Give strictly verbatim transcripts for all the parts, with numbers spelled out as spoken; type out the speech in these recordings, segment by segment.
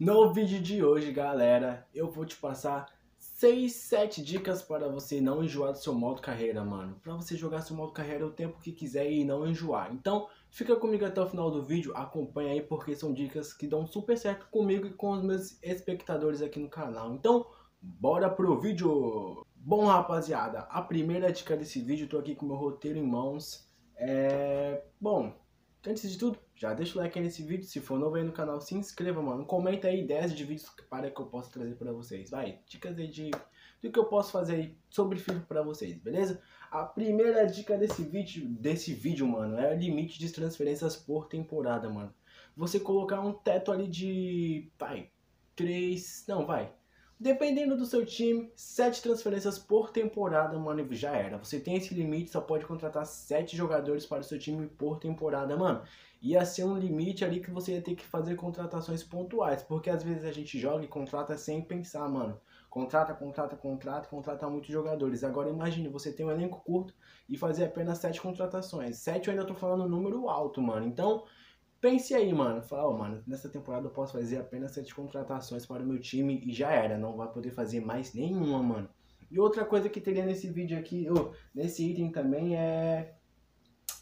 No vídeo de hoje, galera, eu vou te passar seis, sete dicas para você não enjoar do seu modo carreira, mano. Para você jogar seu modo carreira o tempo que quiser e não enjoar. Então, fica comigo até o final do vídeo, acompanha aí porque são dicas que dão super certo comigo e com os meus espectadores aqui no canal. Então, bora pro vídeo! Bom, rapaziada, a primeira dica desse vídeo, eu tô aqui com meu roteiro em mãos. É... Bom, antes de tudo, já deixa o like aí nesse vídeo, se for novo aí no canal, se inscreva, mano. Comenta aí ideias de vídeos para que eu possa trazer para vocês. Vai, dicas aí de, do que eu posso fazer aí sobre filme para vocês, beleza? A primeira dica desse vídeo, desse vídeo, mano, é o limite de transferências por temporada, mano. Você colocar um teto ali de, vai, três, não, vai. Dependendo do seu time, sete transferências por temporada, mano, já era. Você tem esse limite, só pode contratar sete jogadores para o seu time por temporada, mano. Ia ser um limite ali que você ia ter que fazer contratações pontuais, porque às vezes a gente joga e contrata sem pensar, mano. Contrata, contrata, contrata, contrata muitos jogadores. Agora imagine, você tem um elenco curto e fazer apenas sete contratações. Sete eu ainda tô falando um número alto, mano, então... Pense aí, mano. Fala, ó, mano, nessa temporada eu posso fazer apenas sete contratações para o meu time e já era. Não vai poder fazer mais nenhuma, mano. E outra coisa que teria nesse vídeo aqui, oh, nesse item também é...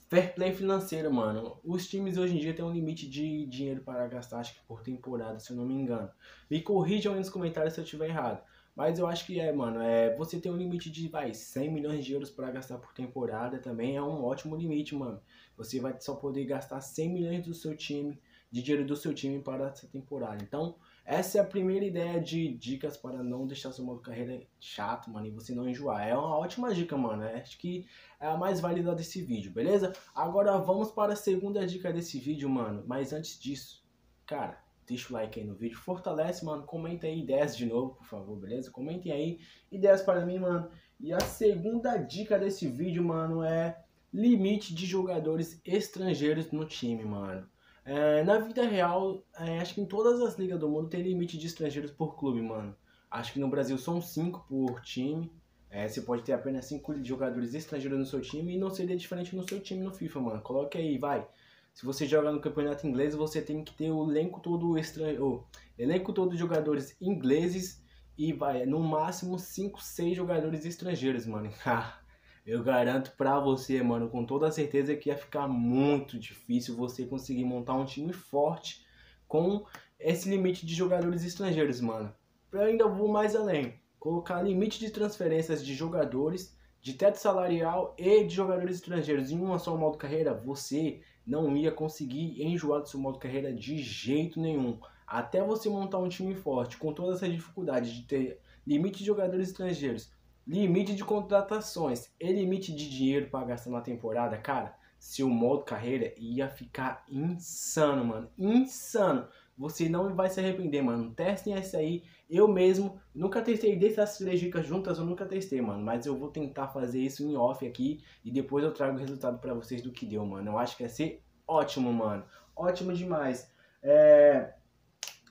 Fair play financeiro, mano. Os times hoje em dia têm um limite de dinheiro para gastar, acho que por temporada, se eu não me engano. Me corrijam aí nos comentários se eu estiver errado. Mas eu acho que é, mano, é, você tem um limite de, vai, cem milhões de euros para gastar por temporada, também é um ótimo limite, mano. Você vai só poder gastar cem milhões do seu time, de dinheiro do seu time para essa temporada. Então, essa é a primeira ideia de dicas para não deixar seu modo de carreira chato, mano, e você não enjoar. É uma ótima dica, mano, acho que é a mais válida desse vídeo, beleza? Agora vamos para a segunda dica desse vídeo, mano, mas antes disso, cara... Deixa o like aí no vídeo, fortalece, mano, comenta aí ideias de novo, por favor, beleza? Comentem aí ideias para mim, mano. E a segunda dica desse vídeo, mano, é limite de jogadores estrangeiros no time, mano. É, na vida real, é, acho que em todas as ligas do mundo tem limite de estrangeiros por clube, mano. Acho que no Brasil são cinco por time. É, você pode ter apenas cinco jogadores estrangeiros no seu time e não seria diferente no seu time no FIFA, mano. Coloque aí, vai. Se você joga no campeonato inglês, você tem que ter o elenco todo extra, o elenco todo de jogadores ingleses e vai, no máximo cinco, seis jogadores estrangeiros, mano. Eu garanto pra você, mano, com toda certeza que ia ficar muito difícil você conseguir montar um time forte com esse limite de jogadores estrangeiros, mano. Eu ainda vou mais além, colocar limite de transferências de jogadores, de teto salarial e de jogadores estrangeiros em uma só modo carreira, você... não ia conseguir enjoar do seu modo carreira de jeito nenhum. Até você montar um time forte, com toda essa dificuldade de ter limite de jogadores estrangeiros, limite de contratações e limite de dinheiro para gastar na temporada, cara, seu modo carreira ia ficar insano, mano. Insano. Você não vai se arrepender, mano. Testem essa aí. Eu mesmo nunca testei dessas três dicas juntas, eu nunca testei, mano. Mas eu vou tentar fazer isso em off aqui e depois eu trago o resultado pra vocês do que deu, mano. Eu acho que ia ser ótimo, mano. Ótimo demais. É...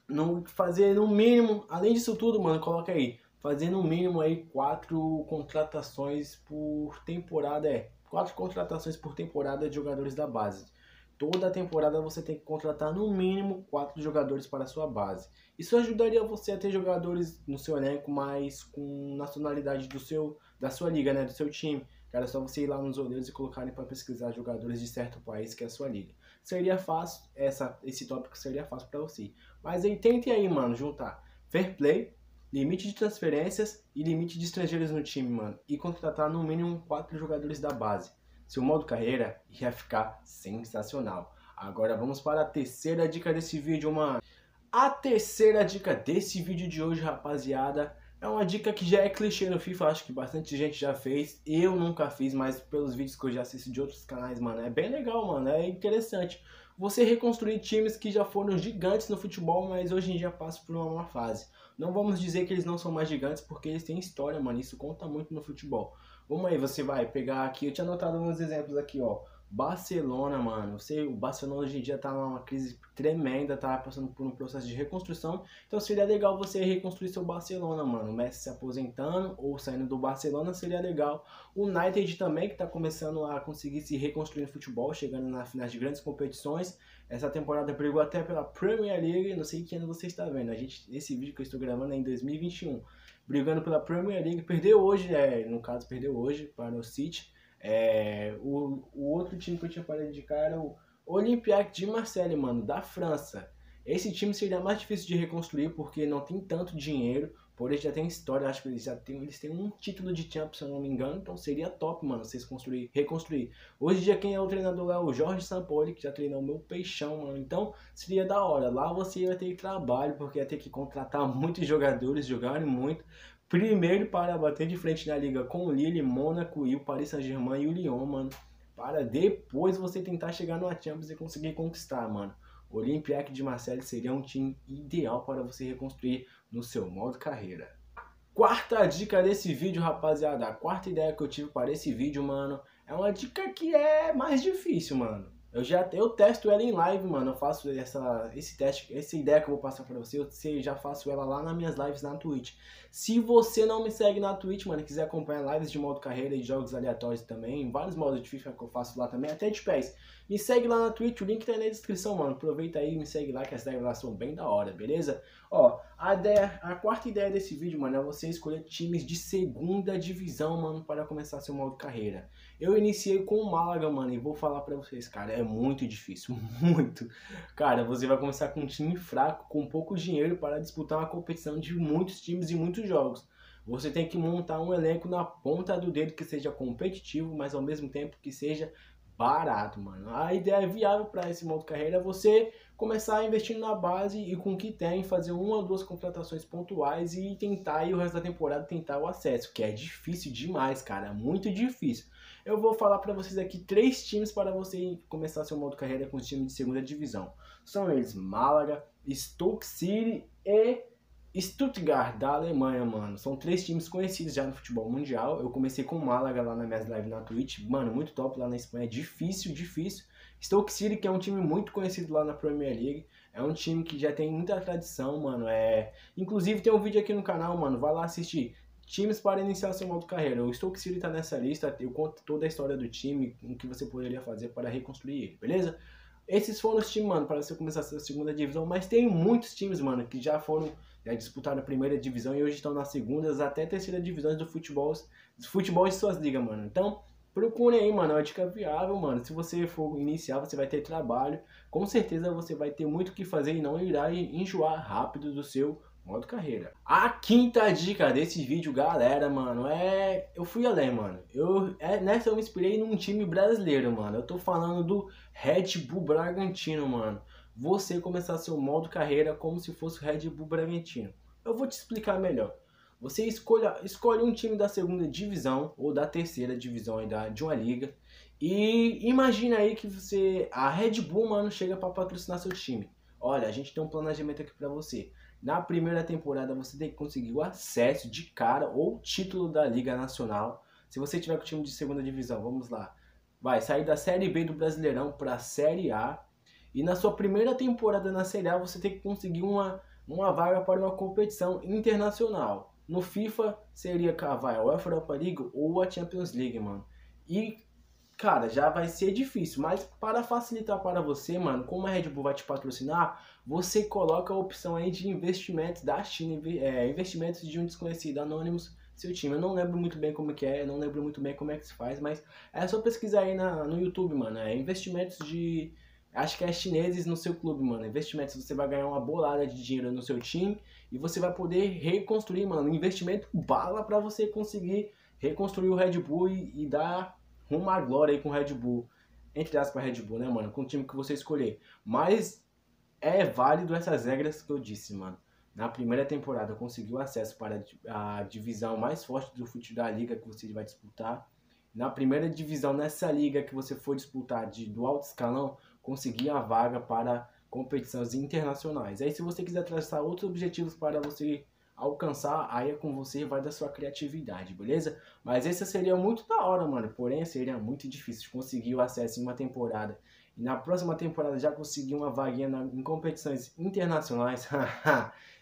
Não fazer no mínimo, além disso tudo, mano, coloca aí. Fazer no mínimo aí quatro contratações por temporada, é. Quatro contratações por temporada de jogadores da base. Toda temporada você tem que contratar no mínimo quatro jogadores para a sua base. Isso ajudaria você a ter jogadores no seu elenco, mas com nacionalidade do seu, da sua liga, né, do seu time. Cara, é só você ir lá nos olheiros e colocarem para pesquisar jogadores de certo país que é a sua liga. Seria fácil, essa, esse tópico seria fácil para você. Mas aí tente aí, mano, juntar fair play, limite de transferências e limite de estrangeiros no time, mano. E contratar no mínimo quatro jogadores da base. Seu modo carreira ia ficar sensacional. Agora vamos para a terceira dica desse vídeo, mano. A terceira dica desse vídeo de hoje, rapaziada, é uma dica que já é clichê no FIFA, acho que bastante gente já fez. Eu nunca fiz, mas pelos vídeos que eu já assisto de outros canais, mano, é bem legal, mano, é interessante. Você reconstruir times que já foram gigantes no futebol, mas hoje em dia passam por uma má fase. Não vamos dizer que eles não são mais gigantes, porque eles têm história, mano, isso conta muito no futebol. Vamos aí, você vai pegar aqui, eu tinha anotado uns exemplos aqui, ó. Barcelona, mano, você, o Barcelona hoje em dia tá numa crise tremenda, tá passando por um processo de reconstrução, então seria legal você reconstruir seu Barcelona, mano, o Messi se aposentando ou saindo do Barcelona seria legal, o United também que tá começando a conseguir se reconstruir no futebol, chegando nas finais de grandes competições, essa temporada brigou até pela Premier League, não sei que ano você está vendo, a gente, esse vídeo que eu estou gravando é em dois mil e vinte e um, brigando pela Premier League, perdeu hoje, é, no caso perdeu hoje para o City. É, o, o outro time que eu tinha para indicar era o Olympique de Marseille, mano, da França. Esse time seria mais difícil de reconstruir porque não tem tanto dinheiro, porém já tem história, acho que eles já têm, eles têm um título de Champions, se eu não me engano, então seria top, mano, vocês construir, reconstruir. Hoje em dia quem é o treinador lá é o Jorge Sampaoli, que já treinou o meu peixão, mano, então seria da hora. Lá você vai ter trabalho, porque vai ter que contratar muitos jogadores, jogarem muito. Primeiro para bater de frente na liga com o Lille, Mônaco e o Paris Saint-Germain e o Lyon, mano. Para depois você tentar chegar no Champions e conseguir conquistar, mano. O Olympique de Marseille seria um time ideal para você reconstruir no seu modo carreira. Quarta dica desse vídeo, rapaziada. A quarta ideia que eu tive para esse vídeo, mano, é uma dica que é mais difícil, mano. Eu já eu testo ela em live, mano, eu faço essa, esse teste, essa ideia que eu vou passar pra você, eu já faço ela lá nas minhas lives na Twitch. Se você não me segue na Twitch, mano, e quiser acompanhar lives de modo carreira e jogos aleatórios também, vários modos de FIFA que eu faço lá também, até de pés, me segue lá na Twitch, o link tá aí na descrição, mano, aproveita aí e me segue lá que as lives lá são bem da hora, beleza? Ó, a, ideia, a quarta ideia desse vídeo, mano, é você escolher times de segunda divisão, mano, para começar seu modo carreira. Eu iniciei com o Málaga, mano, e vou falar pra vocês, cara, é muito difícil, muito. Cara, você vai começar com um time fraco, com pouco dinheiro para disputar uma competição de muitos times e muitos jogos. Você tem que montar um elenco na ponta do dedo que seja competitivo, mas ao mesmo tempo que seja barato, mano. A ideia viável para esse modo de carreira é você começar investindo na base e com o que tem, fazer uma ou duas contratações pontuais e tentar, e o resto da temporada tentar o acesso, que é difícil demais, cara, muito difícil. Eu vou falar para vocês aqui três times para você começar seu modo de carreira com os times de segunda divisão. São eles Málaga, Stoke City e Stuttgart da Alemanha, mano. São três times conhecidos já no futebol mundial. Eu comecei com o Málaga lá nas minhas lives na Twitch. Mano, muito top lá na Espanha. Difícil, difícil. Stoke City, que é um time muito conhecido lá na Premier League. É um time que já tem muita tradição, mano. É... Inclusive tem um vídeo aqui no canal, mano. Vai lá assistir. Times para iniciar seu modo de carreira. O Stoke City tá nessa lista. Eu conto toda a história do time, o que você poderia fazer para reconstruir ele, beleza? Esses foram os times, mano, para você começar a sua segunda divisão. Mas tem muitos times, mano, que já foram... Já disputaram a primeira divisão e hoje estão nas segundas até terceira divisões do futebol, do futebol de suas ligas, mano. Então, procure aí, mano, é uma dica viável, mano. Se você for iniciar, você vai ter trabalho. Com certeza você vai ter muito o que fazer e não irá enjoar rápido do seu modo carreira. A quinta dica desse vídeo, galera, mano, é... Eu fui além, mano. Eu... É... Nessa eu me inspirei num time brasileiro, mano. Eu tô falando do Red Bull Bragantino, mano. Você começar seu modo carreira como se fosse o Red Bull Bragantino. Eu vou te explicar melhor. Você escolha, escolhe um time da segunda divisão ou da terceira divisão aí da, de uma liga. E imagina aí que você, a Red Bull, mano, chega para patrocinar seu time. Olha, a gente tem um planejamento aqui para você. Na primeira temporada você tem que conseguir o acesso de cara ou título da Liga Nacional. Se você tiver com o time de segunda divisão, vamos lá. Vai sair da Série B do Brasileirão para a Série A. E na sua primeira temporada na Série A, você tem que conseguir uma, uma vaga para uma competição internacional. No FIFA, seria vai, a Europa League ou a Champions League, mano. E, cara, já vai ser difícil. Mas para facilitar para você, mano, como a Red Bull vai te patrocinar, você coloca a opção aí de investimentos da China, é, investimentos de um desconhecido anônimos. Seu time, eu não lembro muito bem como que é, não lembro muito bem como é que se faz, mas é só pesquisar aí na, no YouTube, mano. É investimentos de... Acho que é chineses no seu clube, mano. Investimentos, você vai ganhar uma bolada de dinheiro no seu time e você vai poder reconstruir, mano. Investimento bala pra você conseguir reconstruir o Red Bull e, e dar rumo à glória aí com o Red Bull. Entre aspas, Red Bull, né, mano? Com o time que você escolher. Mas é válido essas regras que eu disse, mano. Na primeira temporada conseguiu acesso para a divisão mais forte do futebol da liga que você vai disputar. Na primeira divisão, nessa liga que você for disputar de, do alto escalão, conseguir a vaga para competições internacionais. Aí se você quiser traçar outros objetivos para você alcançar, aí é com você, vai da sua criatividade, beleza? Mas esse seria muito da hora, mano, porém seria muito difícil de conseguir o acesso em uma temporada. E na próxima temporada já conseguir uma vaguinha na, em competições internacionais,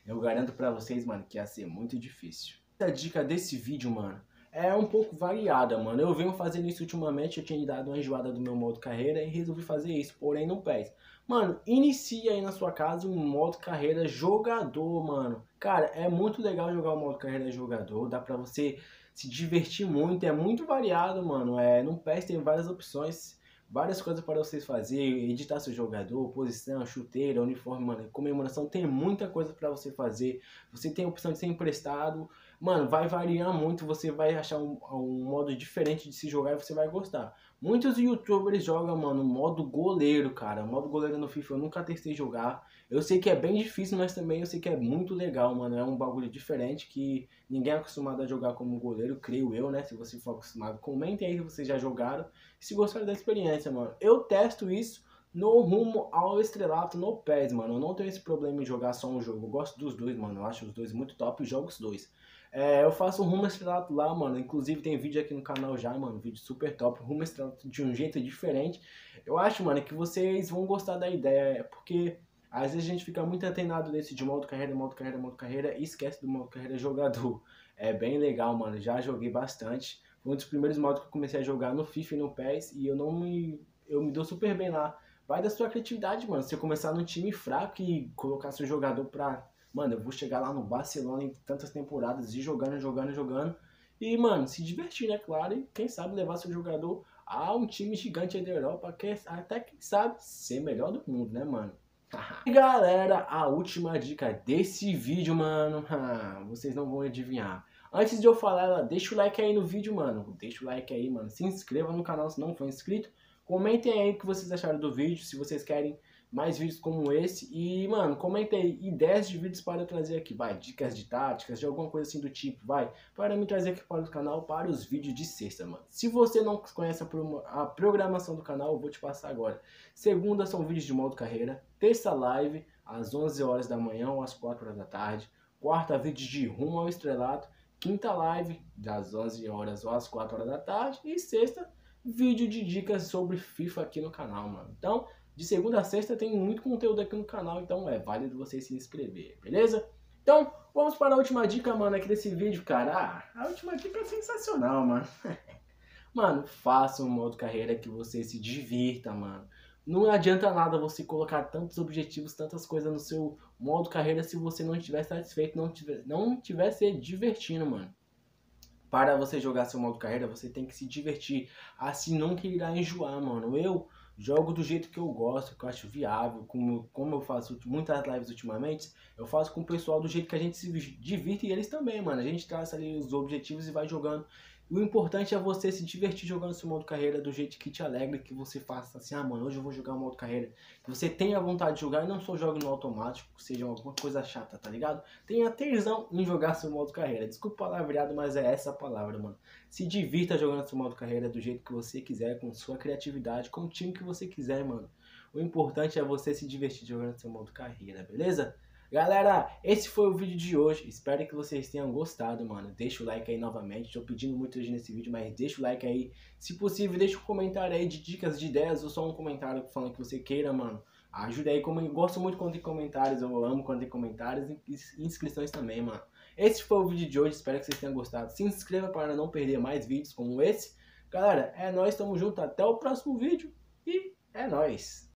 eu garanto pra vocês, mano, que ia ser muito difícil. Essa dica desse vídeo, mano, é um pouco variada, mano. Eu venho fazendo isso ultimamente, eu tinha dado uma enjoada do meu modo carreira e resolvi fazer isso, porém não pés. Mano, inicie aí na sua casa um modo carreira jogador, mano. Cara, é muito legal jogar o modo carreira jogador, dá pra você se divertir muito, é muito variado, mano. É, no pés tem várias opções, várias coisas para vocês fazerem, editar seu jogador, posição, chuteira, uniforme, mano, comemoração, tem muita coisa para você fazer. Você tem a opção de ser emprestado, mano, vai variar muito, você vai achar um, um modo diferente de se jogar e você vai gostar. Muitos youtubers jogam, mano, modo goleiro, cara, modo goleiro no FIFA eu nunca testei jogar. Eu sei que é bem difícil, mas também eu sei que é muito legal, mano, é um bagulho diferente que ninguém é acostumado a jogar como goleiro, creio eu, né? Se você for acostumado, comentem aí se vocês já jogaram e se gostaram da experiência, mano. Eu testo isso no rumo ao estrelato no pés, mano. Eu não tenho esse problema em jogar só um jogo, eu gosto dos dois, mano, eu acho os dois muito top e jogo os dois. É, eu faço rumo estrelato lá, mano, inclusive tem vídeo aqui no canal já, mano, vídeo super top, rumo estrelato de um jeito diferente. Eu acho, mano, que vocês vão gostar da ideia, porque às vezes a gente fica muito atenado nesse de modo carreira, modo carreira, modo carreira, e esquece do modo carreira jogador. É bem legal, mano, já joguei bastante, foi um dos primeiros modos que eu comecei a jogar no FIFA e no pés, e eu não me, eu me dou super bem lá. Vai da sua criatividade, mano, se você começar num time fraco e colocar seu jogador pra... Mano, eu vou chegar lá no Barcelona em tantas temporadas e jogando, jogando, jogando. E, mano, se divertir, né? Claro. E quem sabe levar seu jogador a um time gigante da Europa. Que, até quem sabe ser melhor do mundo, né, mano? E galera, a última dica desse vídeo, mano. Vocês não vão adivinhar. Antes de eu falar ela, deixa o like aí no vídeo, mano. Deixa o like aí, mano. Se inscreva no canal se não for inscrito. Comentem aí o que vocês acharam do vídeo. Se vocês querem mais vídeos como esse, e mano, comenta aí ideias de vídeos para eu trazer aqui, vai, dicas de táticas, de alguma coisa assim do tipo, vai, para me trazer aqui para o canal, para os vídeos de sexta, mano. Se você não conhece a programação do canal, eu vou te passar agora. Segunda são vídeos de modo carreira, terça live, às onze horas da manhã ou às quatro horas da tarde, quarta vídeo de rumo ao estrelato, quinta live, das onze horas ou às quatro horas da tarde, e sexta, vídeo de dicas sobre FIFA aqui no canal, mano. Então, de segunda a sexta tem muito conteúdo aqui no canal, então é válido você se inscrever, beleza? Então, vamos para a última dica, mano, aqui desse vídeo, cara. Ah, a última dica é sensacional, mano. Mano, faça um modo carreira que você se divirta, mano. Não adianta nada você colocar tantos objetivos, tantas coisas no seu modo carreira se você não estiver satisfeito, não tiver, não tiver se divertindo, mano. Para você jogar seu modo carreira, você tem que se divertir. Assim nunca irá enjoar, mano. Eu... jogo do jeito que eu gosto, que eu acho viável, como, como eu faço muitas lives ultimamente, eu faço com o pessoal do jeito que a gente se divirta e eles também, mano. A gente traça ali os objetivos e vai jogando. O importante é você se divertir jogando seu modo carreira do jeito que te alegra, que você faça assim, ah mano, hoje eu vou jogar o modo carreira. Que você tenha vontade de jogar e não só jogue no automático, seja alguma coisa chata, tá ligado? Tenha tesão em jogar seu modo carreira. Desculpa o palavreado, mas é essa a palavra, mano. Se divirta jogando seu modo carreira do jeito que você quiser, com sua criatividade, com o time que você quiser, mano. O importante é você se divertir jogando seu modo carreira, beleza? Galera, esse foi o vídeo de hoje, espero que vocês tenham gostado, mano. Deixa o like aí novamente, tô pedindo muito hoje nesse vídeo, mas deixa o like aí. Se possível, deixa um comentário aí de dicas, de ideias, ou só um comentário falando que você queira, mano. Ajuda aí, como eu gosto muito quando tem comentários, eu amo quando tem comentários e inscrições também, mano. Esse foi o vídeo de hoje, espero que vocês tenham gostado. Se inscreva para não perder mais vídeos como esse. Galera, é nóis, tamo junto, até o próximo vídeo e é nóis.